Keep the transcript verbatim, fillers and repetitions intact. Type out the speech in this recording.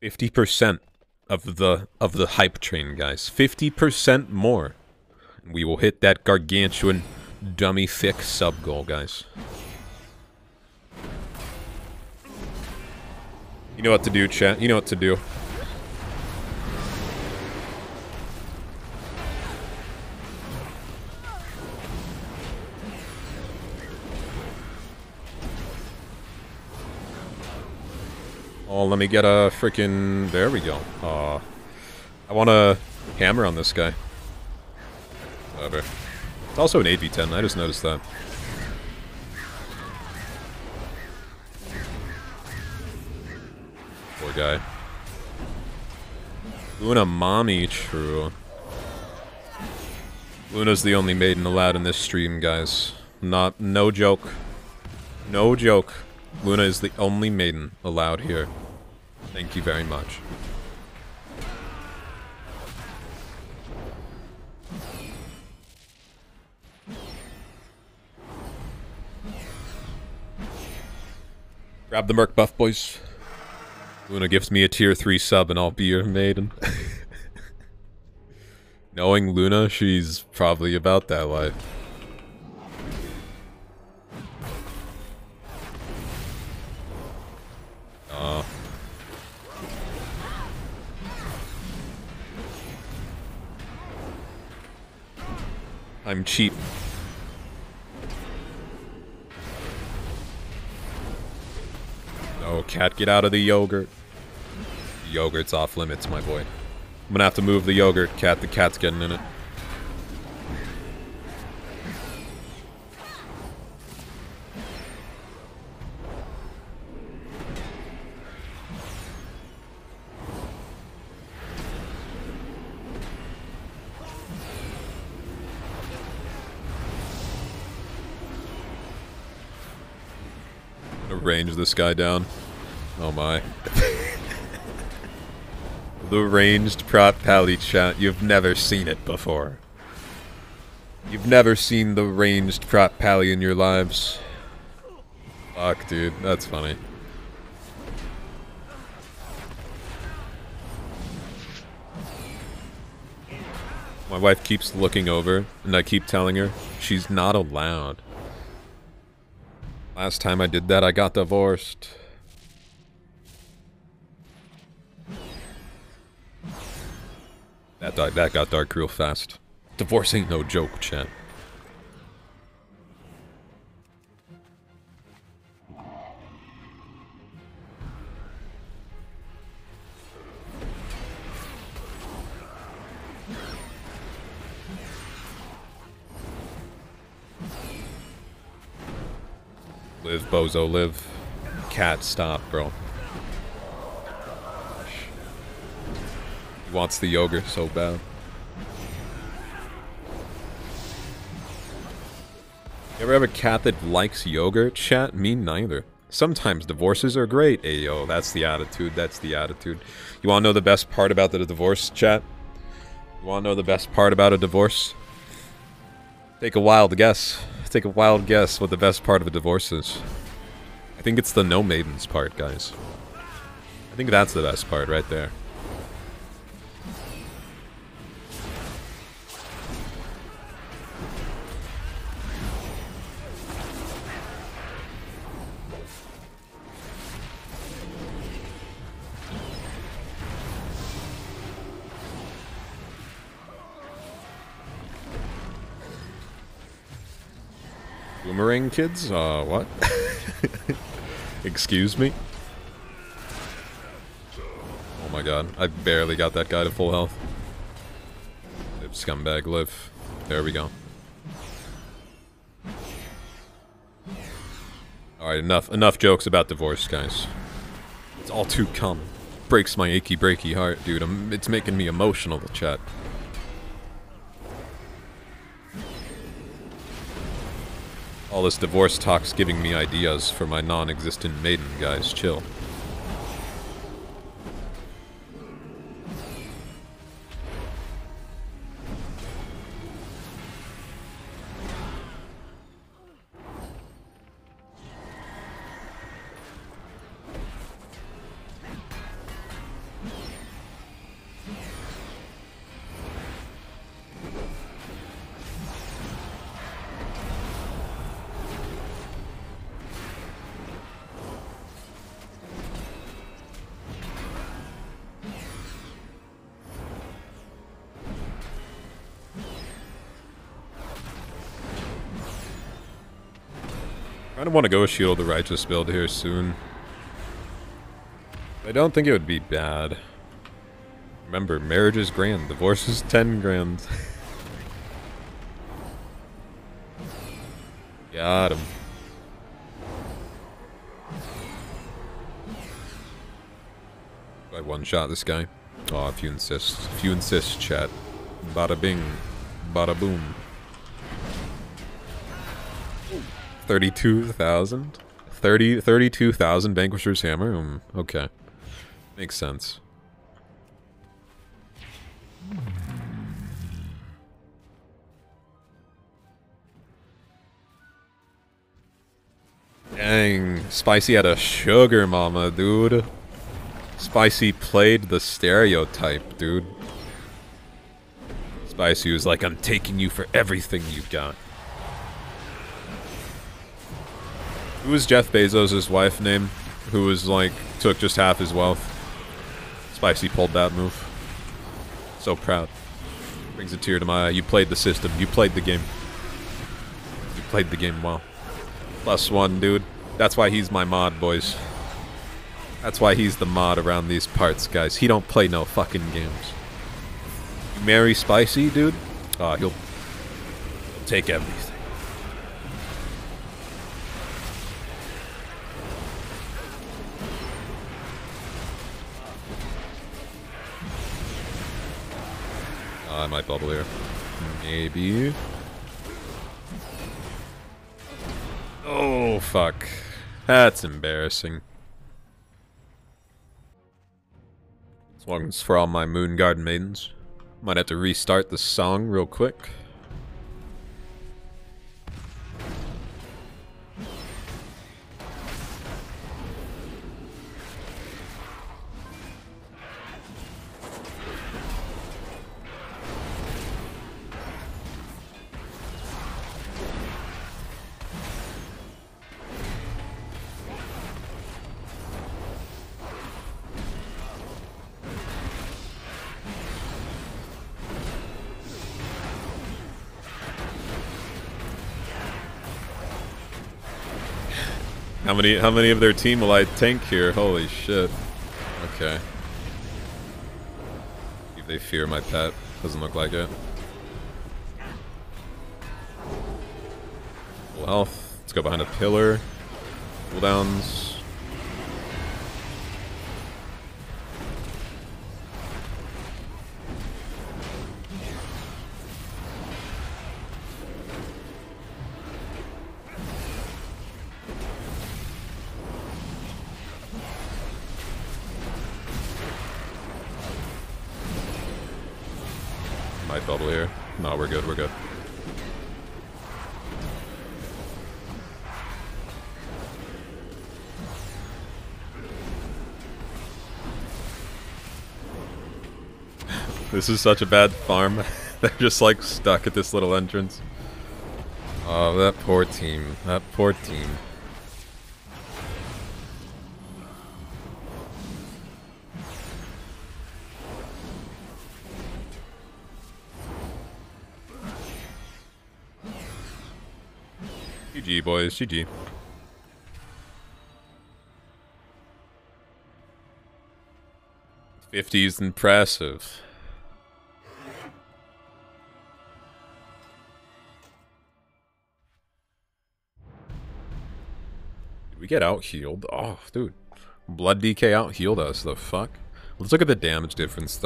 fifty percent of the of the hype train, guys. fifty percent more. We will hit that gargantuan dummy thick sub goal, guys. You know what to do, chat. You know what to do. Oh, let me get a freaking... There we go. Uh, I want to hammer on this guy. Whatever. It's also an eight v ten. I just noticed that. Poor guy. Luna mommy true. Luna's the only maiden allowed in this stream, guys. Not... No joke. No joke. Luna is the only maiden allowed here. Thank you very much. Grab the merc buff, boys. Luna gives me a tier three sub and I'll be your maiden. Knowing Luna, she's probably about that life. Uh... I'm cheap. Oh, cat, get out of the yogurt. The yogurt's off limits, my boy. I'm gonna have to move the yogurt, cat. The cat's getting in it. Range this guy down. Oh my. The ranged prop pally, chat. You've never seen it before. You've never seen the ranged prop pally in your lives. Fuck, dude. That's funny. My wife keeps looking over, and I keep telling her she's not allowed. Last time I did that, I got divorced. That, that got dark real fast. Divorce ain't no joke, chat. Live, bozo, live. Cat, stop, bro. He wants the yogurt so bad. You ever have a cat that likes yogurt, chat? Me neither. Sometimes divorces are great. Ayo, that's the attitude, that's the attitude. You wanna know the best part about the divorce, chat? You wanna know the best part about a divorce? Take a wild guess. Take a wild guess what the best part of a divorce is. I think it's the no maidens part, guys. I think that's the best part right there. Boomerang kids? Uh, what? Excuse me? Oh my god, I barely got that guy to full health. Live, scumbag, live. There we go. Alright, enough enough jokes about divorce, guys. It's all too common. Breaks my achy breaky heart, dude. I'm, it's making me emotional, the chat. All this divorce talk's giving me ideas for my non-existent maiden, guys. Chill. I don't want to go with Shield of the Righteous build here soon. I don't think it would be bad. Remember, marriage is grand, divorce is ten grand. Got him. Do I one-shot this guy? Aw, oh, if you insist. If you insist, chat. Bada bing. Bada boom. thirty-two thousand? thirty-two thousand Vanquisher's Hammer? Mm, okay. Makes sense. Dang. Spicy had a sugar mama, dude. Spicy played the stereotype, dude. Spicy was like, I'm taking you for everything you've got. Who was Jeff Bezos' wife name? Who was like, took just half his wealth? Spicy pulled that move. So proud. Brings a tear to my eye. You played the system. You played the game. You played the game well. Plus one, dude. That's why he's my mod, boys. That's why he's the mod around these parts, guys. He don't play no fucking games. You marry Spicy, dude? Ah, uh, he'll, he'll take everything. Uh, I might bubble here. Maybe. Oh, fuck. That's embarrassing. As long as for all my Moon Garden Maidens. Might have to restart the song real quick. How many how many of their team will I tank here? Holy shit. Okay. If they fear my pet. Doesn't look like it. Full health. Let's go behind a pillar. Cooldowns. Bubble here. No, we're good, we're good. This is such a bad farm. They're just like stuck at this little entrance. Oh, that poor team. That poor team. G G, boys. G G. fifty's impressive. Did we get out-healed? Oh, dude. Blood D K out-healed us. The fuck? Let's look at the damage difference, though.